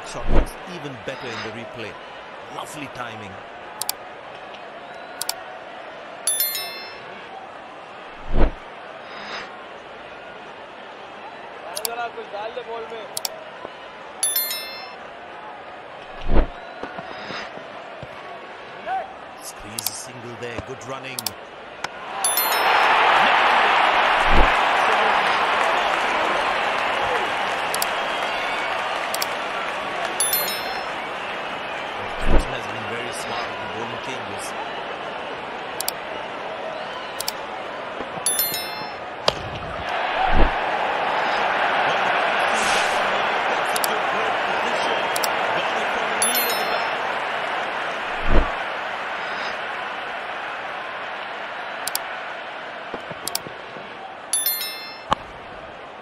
that shot looks even better in the replay. Lovely timing. Squeeze a single there, good running.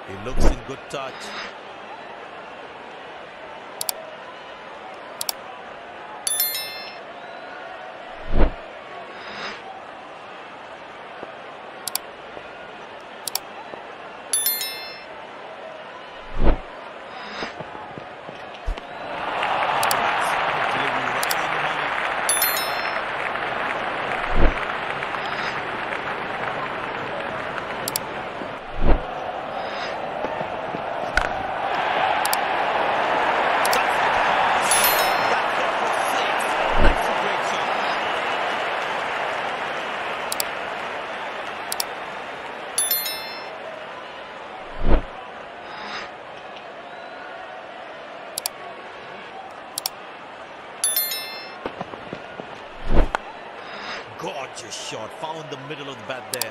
He looks in good touch. Gorgeous shot, found the middle of the bat there.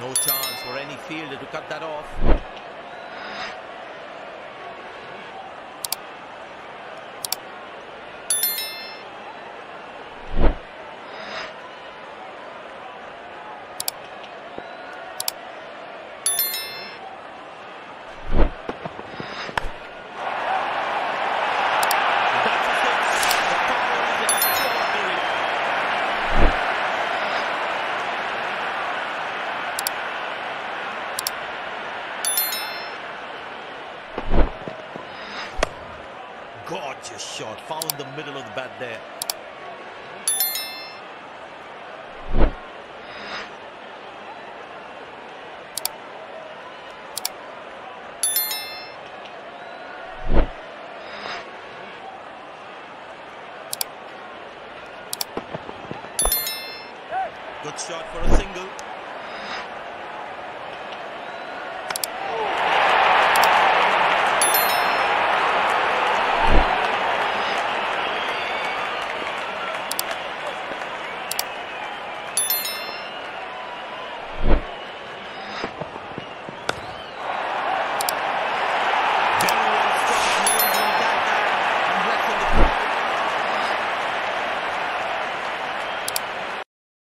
No chance for any fielder to cut that off. Gorgeous shot, found the middle of the bat there. Good shot for a single.